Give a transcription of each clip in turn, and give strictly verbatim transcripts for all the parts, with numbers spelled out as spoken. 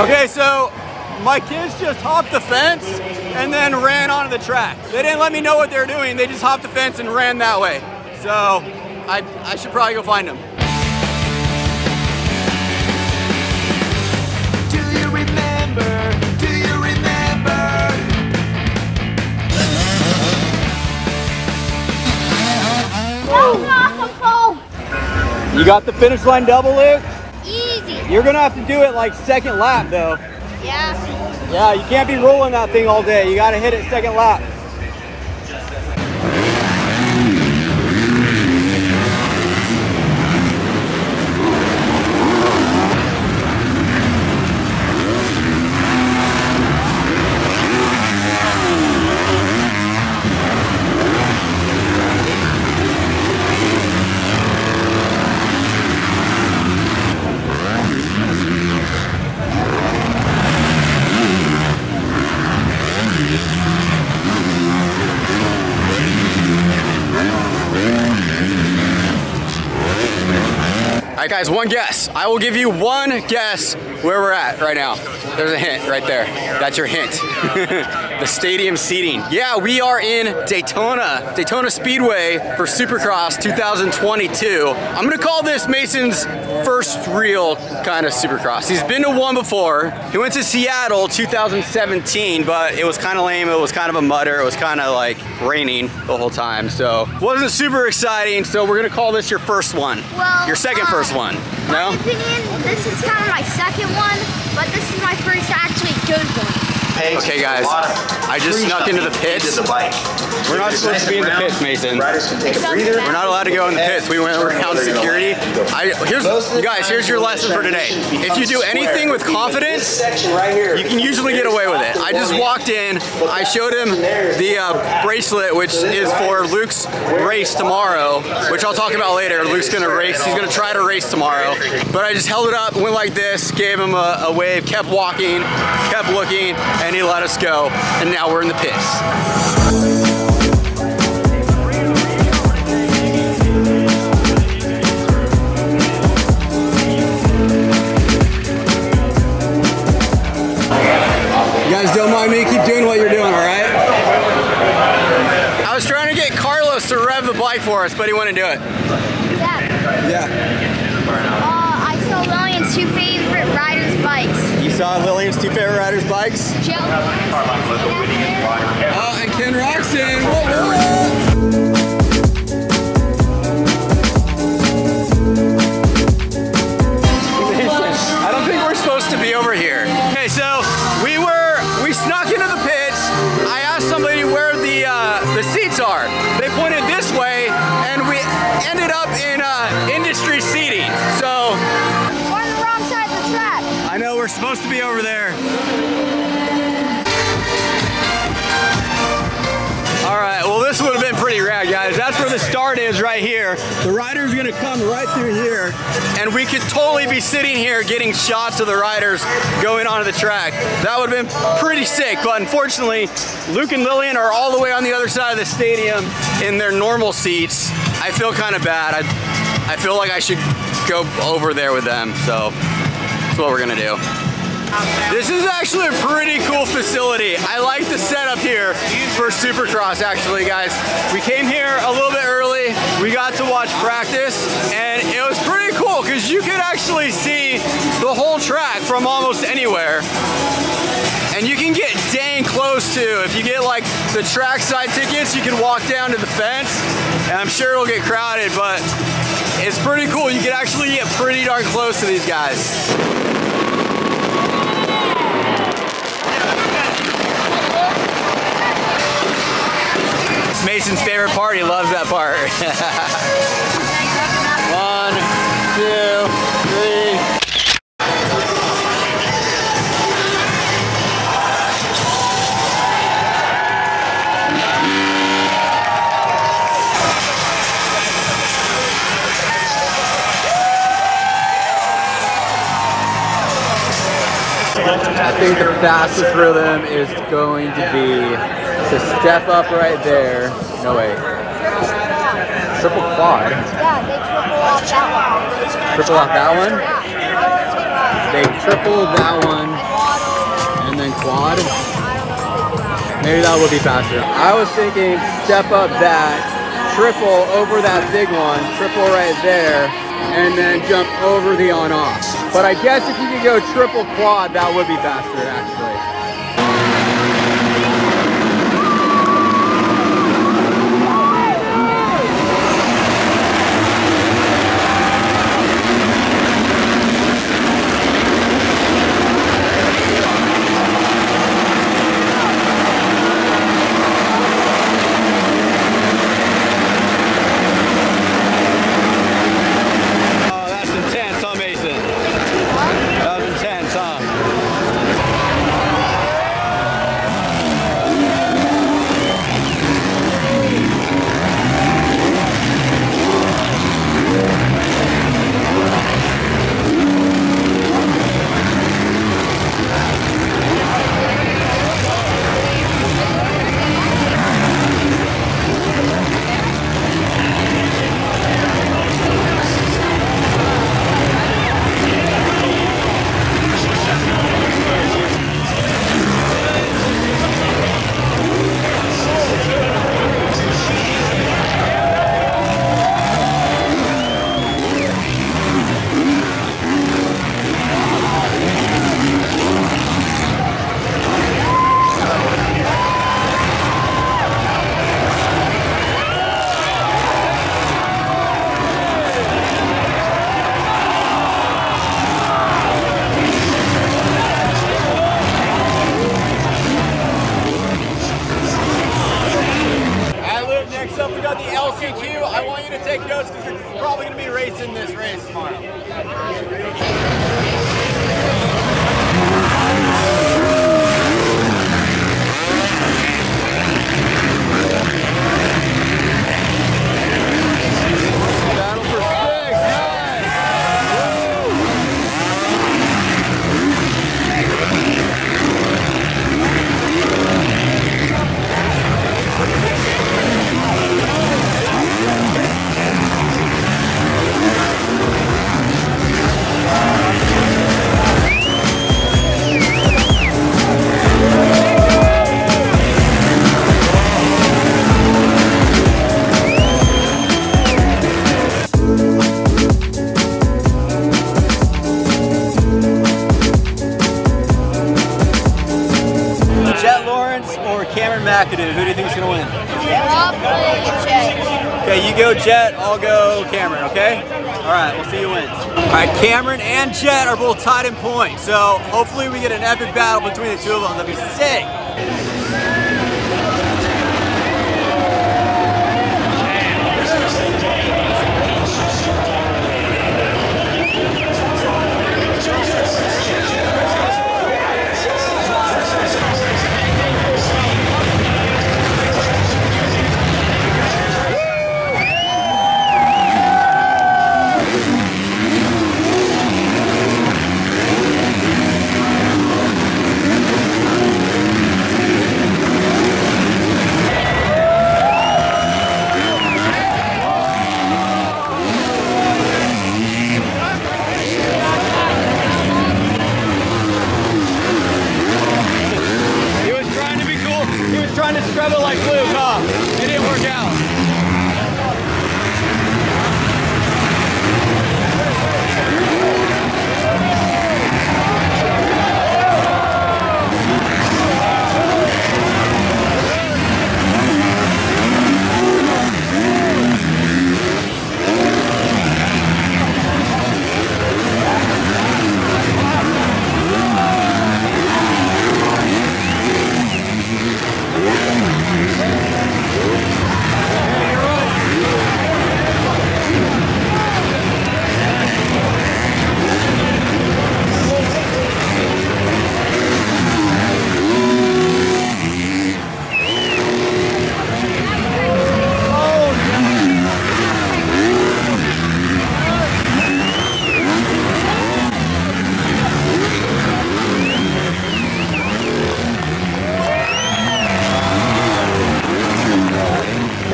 Okay, so my kids just hopped the fence and then ran onto the track. They didn't let me know what they were doing. They just hopped the fence and ran that way. So I, I should probably go find them. You got the finish line double, Luke? Easy. You're gonna have to do it like second lap though. Yeah. Yeah, you can't be rolling that thing all day. You gotta hit it second lap. Guys, one guess. I will give you one guess where we're at right now. There's a hint right there. That's your hint. The stadium seating. Yeah, we are in Daytona. Daytona Speedway for Supercross two thousand twenty-two. I'm gonna call this Mason's first real kind of Supercross. He's been to one before. He went to Seattle two thousand seventeen, but it was kind of lame. It was kind of a mutter. It was kind of like raining the whole time. So wasn't super exciting. So we're gonna call this your first one. Well, your second uh, first one. No? In my opinion, this is kind of my second one, but this is my first actually good one. Okay guys, I just snuck into the pits. We're not supposed to be in the pits, Mason. We're not allowed to go in the pits. We went around security. I, here's, you guys, here's your lesson for today. If you do anything with confidence, you can usually get away with it. I just walked in, I showed him the uh, bracelet, which is for Luke's race tomorrow, which I'll talk about later. Luke's gonna race, he's gonna try to race tomorrow. But I just held it up, went like this, gave him a, a wave, kept walking, kept looking, and and he let us go, and now we're in the pits. For us, but he wouldn't do it. Yeah. Yeah. Uh, I saw Lillian's two favorite riders' bikes. You saw Lillian's two favorite riders' bikes? Jett Lawrence. Uh, and Ken Roczen. Whoa, whoa. Supposed to be over there. All right, well this would have been pretty rad, guys. That's where the start is right here. The rider's gonna come right through here, and we could totally be sitting here getting shots of the riders going onto the track. That would have been pretty sick, but unfortunately, Luke and Lillian are all the way on the other side of the stadium in their normal seats. I feel kind of bad. I, I feel like I should go over there with them, so. What we're gonna do. This is actually a pretty cool facility. I like the setup here for Supercross actually, guys. We came here a little bit early. We got to watch practice and it was pretty cool because you could actually see the whole track from almost anywhere. And you can get dang close to, if you get like the trackside tickets, you can walk down to the fence and I'm sure it'll get crowded, but it's pretty cool. You can actually get pretty darn close to these guys. Mason's favorite part, he loves that part. One, two, three. I think the fastest rhythm is going to be to step up right there. No, wait. Triple quad? Yeah, they triple off that one. Triple off that one? Yeah. They triple that one. Maybe that will be faster. I was thinking step up that, triple over that big one, triple right there, and then jump over the on-off. But I guess if you could go triple quad, that would be faster, actually. McAdoo, who do you think is going to win? Probably Jett. Okay, you go Jett, I'll go Cameron, okay? All right, we'll see who wins. All right, Cameron and Jett are both tied in points, so hopefully we get an epic battle between the two of them. That'd be sick.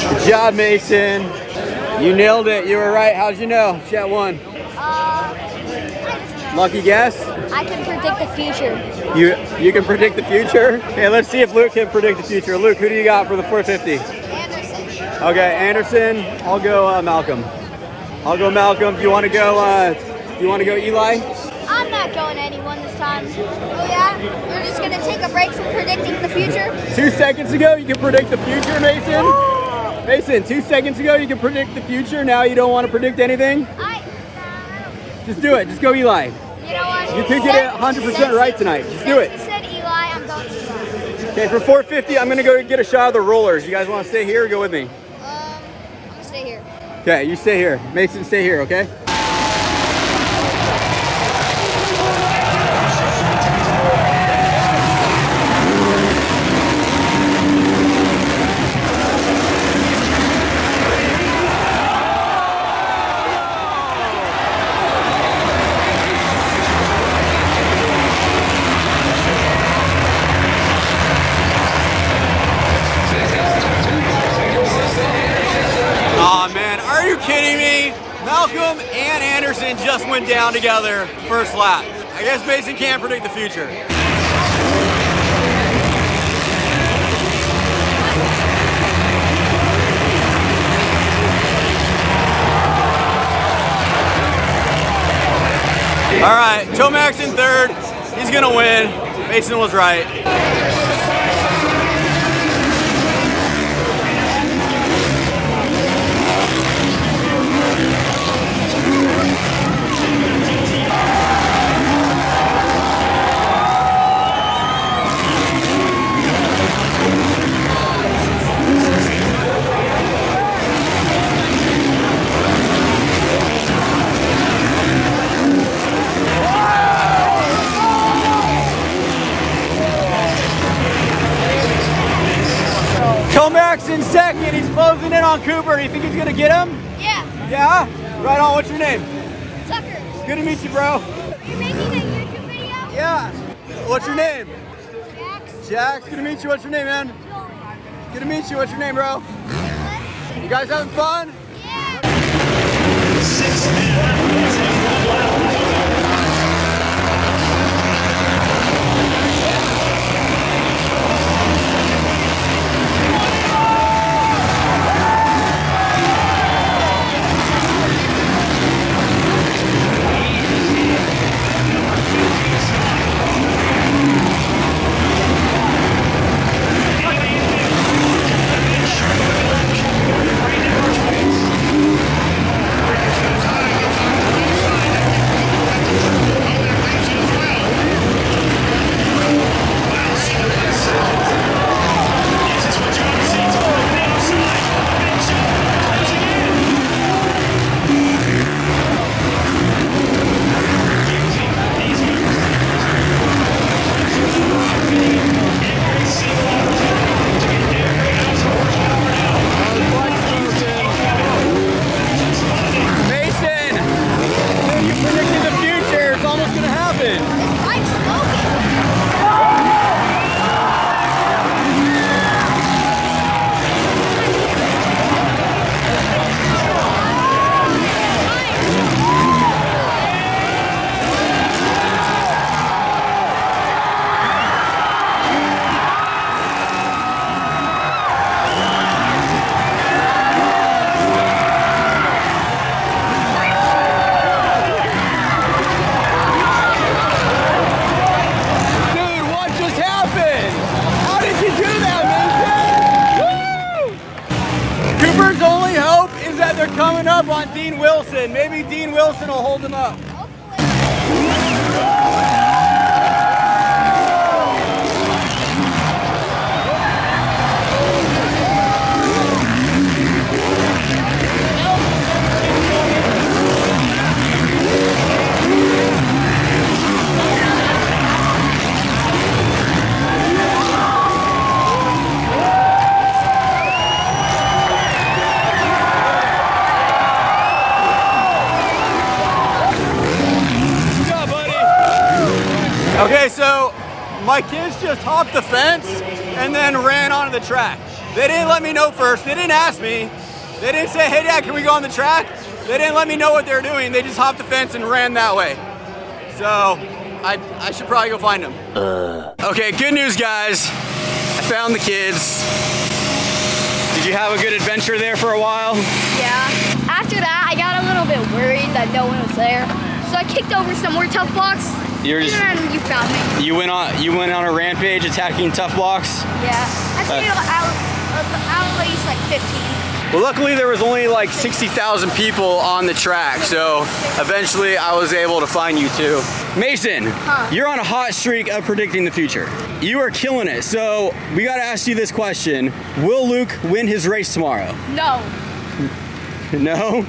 Good job, Mason. You nailed it. You were right. How'd you know? Jett won. Uh, Lucky guess? I can predict the future. You you can predict the future? Yeah, let's see if Luke can predict the future. Luke, who do you got for the four fifty? Anderson. Okay, Anderson. I'll go uh, Malcolm. I'll go Malcolm. Do you want to go? Uh, do you want to go Eli? I'm not going to anyone this time. Oh yeah? We're just gonna take a break from predicting the future. Two seconds ago, you can predict the future, Mason. Ooh! Mason, two seconds ago, you can predict the future. Now you don't want to predict anything. I. Uh, just do it. Just go Eli. You know what? You could get it one hundred percent right tonight. Just do it. You said Eli, I'm going to Eli. Okay, for four fifty, I'm going to go get a shot of the rollers. You guys want to stay here or go with me? Um, I'm going to stay here. Okay, you stay here. Mason, stay here, okay? Malcolm and Anderson just went down together first lap. I guess Mason can't predict the future. All right, Tomac's in third. He's gonna win. Mason was right. Tomac's in second, he's closing in on Cooper. Do you think he's gonna get him? Yeah. Yeah? Right on, what's your name? Tucker. Good to meet you, bro. You're making a YouTube video? Yeah. What's your name? Jax. Jax, good to meet you, what's your name, man? Joey. Good to meet you, what's your name, bro? You guys having fun? Yeah. Six minutes. Coming up on Dean Wilson. Maybe Dean Wilson will hold him up. Okay, so my kids just hopped the fence and then ran onto the track. They didn't let me know first. They didn't ask me. They didn't say, hey, Dad, can we go on the track? They didn't let me know what they were doing. They just hopped the fence and ran that way. So I, I should probably go find him. Uh. Okay, good news, guys. I found the kids. Did you have a good adventure there for a while? Yeah. After that, I got a little bit worried that no one was there. So I kicked over some more tough blocks. You're just, and you found me. You went on. You went on a rampage attacking tough blocks. Yeah, I stayed uh, out, out at least like fifteen. Well, luckily there was only like sixty thousand people on the track, so eventually I was able to find you two. Mason, huh? You're on a hot streak of predicting the future. You are killing it. So we got to ask you this question: will Luke win his race tomorrow? No. No.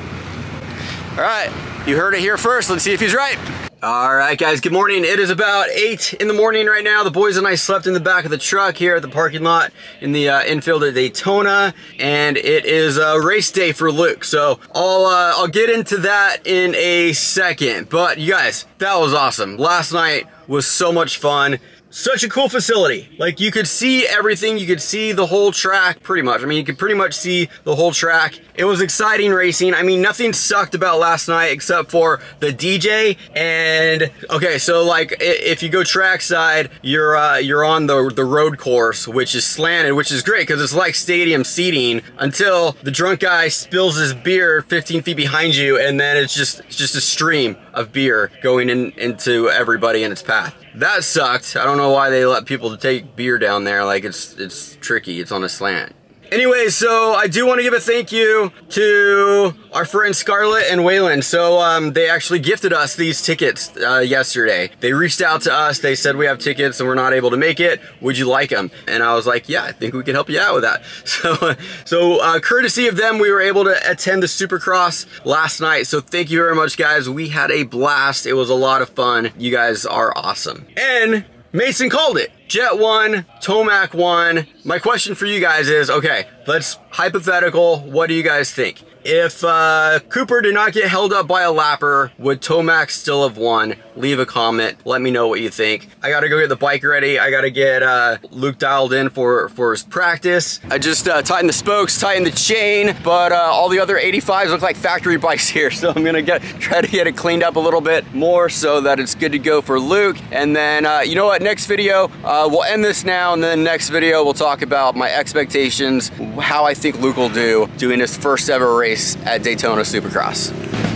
All right. You heard it here first. Let's see if he's right. All right, guys, good morning. It is about eight in the morning right now. The boys and I slept in the back of the truck here at the parking lot in the uh, infield at Daytona, and it is a uh, race day for Luke. So I'll, uh, I'll get into that in a second, but you guys, that was awesome. Last night was so much fun. Such a cool facility. Like, you could see everything. You could see the whole track pretty much. I mean, you could pretty much see the whole track. It was exciting racing. I mean, nothing sucked about last night except for the D J. And okay, so like if you go trackside, you're uh, you're on the, the road course, which is slanted, which is great because it's like stadium seating until the drunk guy spills his beer fifteen feet behind you, and then it's just it's just a stream of beer going in into everybody in its path. That sucked. I don't know why they let people to take beer down there. Like, it's it's tricky. It's on a slant. Anyway, so I do want to give a thank you to our friends Scarlett and Wayland. So um, they actually gifted us these tickets uh, yesterday. They reached out to us. They said, we have tickets and we're not able to make it. Would you like them? And I was like, yeah, I think we can help you out with that. So, so uh, courtesy of them, we were able to attend the Supercross last night. So thank you very much, guys. We had a blast. It was a lot of fun. You guys are awesome. And Mason called it. Jett won, Tomac won. My question for you guys is, okay, let's hypothetical, what do you guys think? If uh, Cooper did not get held up by a lapper, would Tomac still have won? Leave a comment, let me know what you think. I gotta go get the bike ready. I gotta get uh, Luke dialed in for, for his practice. I just uh, tightened the spokes, tightened the chain, but uh, all the other eighty-fives look like factory bikes here, so I'm gonna get try to get it cleaned up a little bit more so that it's good to go for Luke. And then, uh, you know what, next video, uh, we'll end this now, and then next video we'll talk about my expectations, how I think Luke will do doing his first ever race at Daytona Supercross.